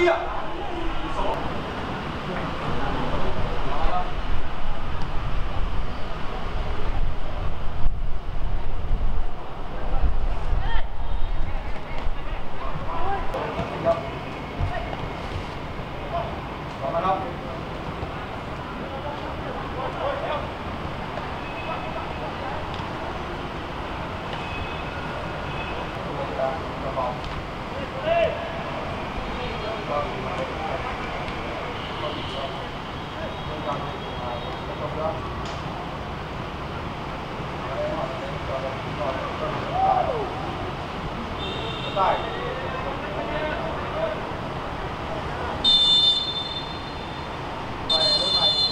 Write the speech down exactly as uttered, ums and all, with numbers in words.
Yeah.